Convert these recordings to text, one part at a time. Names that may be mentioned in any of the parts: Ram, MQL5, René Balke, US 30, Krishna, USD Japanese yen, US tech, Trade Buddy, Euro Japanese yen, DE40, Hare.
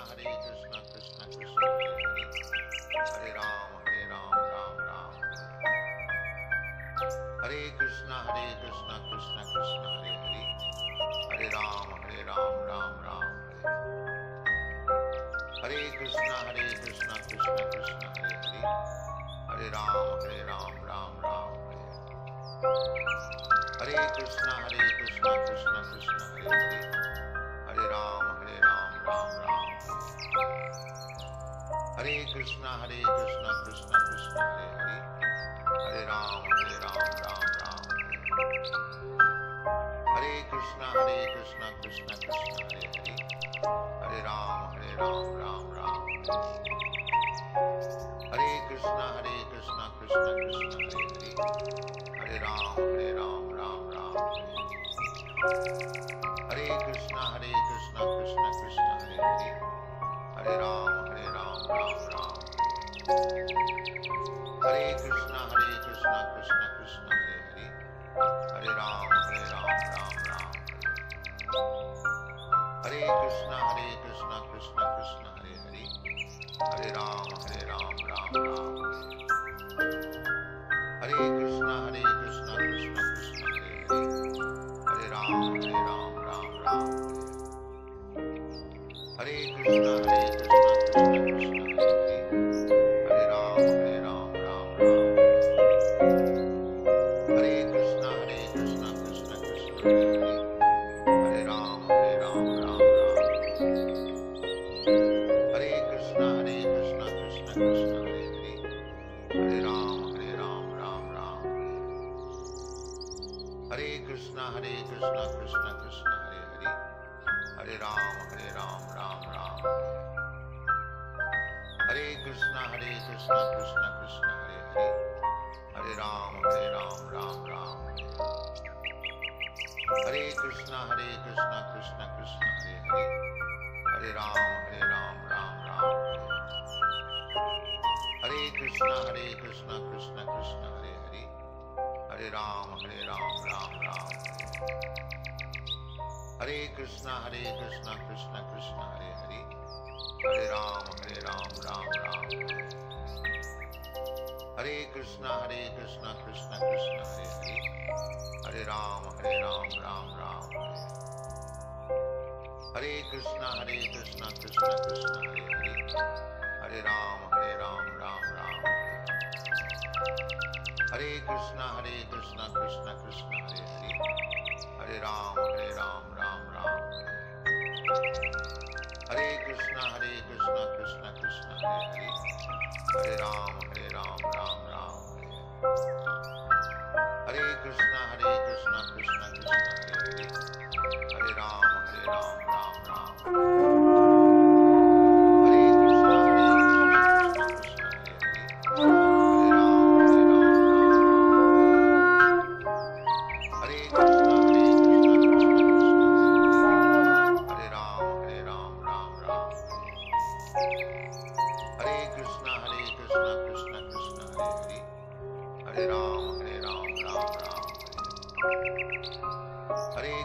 Krishna, Krishna Krishna, Hare Ram, Ram Ram. Hare Krishna, Krishna Krishna, Hare Hare. Hare Ram, Ram Ram. Hare Krishna, Krishna Krishna, Hare Hare. Hare Ram, Ram Ram. Hare Krishna, Krishna Krishna, Hare Hare. Hare Ram, Ram Ram. Hare Krishna, Krishna Krishna, Hare Hare. Hare Ram, Ram Ram. Krishna, Krishna Krishna, Hare Hare. Ram Ram. Krishna Krishna, Hare Hare. Ram Ram. Krishna Krishna, Hare Hare. Ram Ram. Krishna Krishna, Hare Hare. Ram Ram. Krishna Krishna, Hare Hare. Ram Ram. Krishna Krishna, Hare Hare. Ram Ram.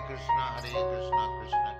Krishna Hare Krishna, Krishna Krishna.